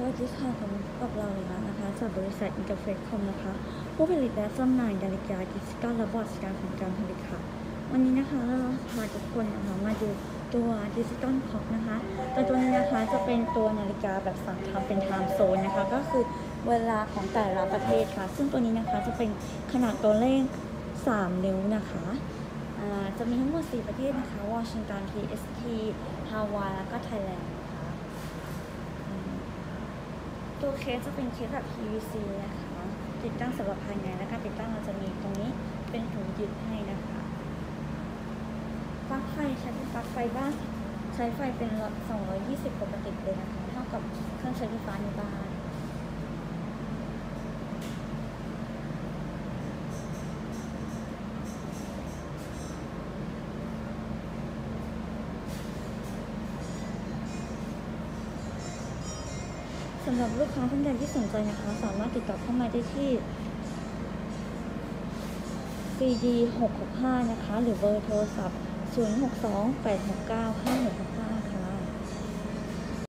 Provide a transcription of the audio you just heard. สวัสดีค่ะผมออกเราเลยนะคะจากบริษัทอินเตอร์เฟซคอมนะคะผู้ผลิตและจำหน่ายนาฬิกาดิจิตอลและบอร์ดการของการผลิตค่ะวันนี้นะคะเราพาทุกคนนะคะมาดูตัวดิจิตอลคล็อกนะคะแต่ตัวนี้นะคะจะเป็นตัวนาฬิกาแบบสั่งทำเป็นไทม์โซนนะคะก็คือเวลาของแต่ละประเทศค่ะซึ่งตัวนี้นะคะจะเป็นขนาดตัวเลข3นิ้วนะคะจะมีทั้งหมด4ประเทศนะคะวอชิงตัน PST ฮาวายแล้วก็ไทยแลนด์ตัวเคสจะเป็นเคสแบบ PVC นะคะติดตั้งสำหรับภายในและการติดตั้งเราจะมีตรงนี้เป็นถุงยึดให้นะคะปลั๊กไฟใช้เป็นปลั๊กไฟบ้านใช้ไฟเป็นหลอด220 วัตต์เลยนะคะเท่ากับเครื่องใช้ไฟฟ้าในบ้านสำหรับลูกค้าท่านใดที่สนใจนะคะสามารถติดต่อเข้ามาได้ที่ CD665 นะคะหรือเบอร์โทรศัพท์ 062 869 5665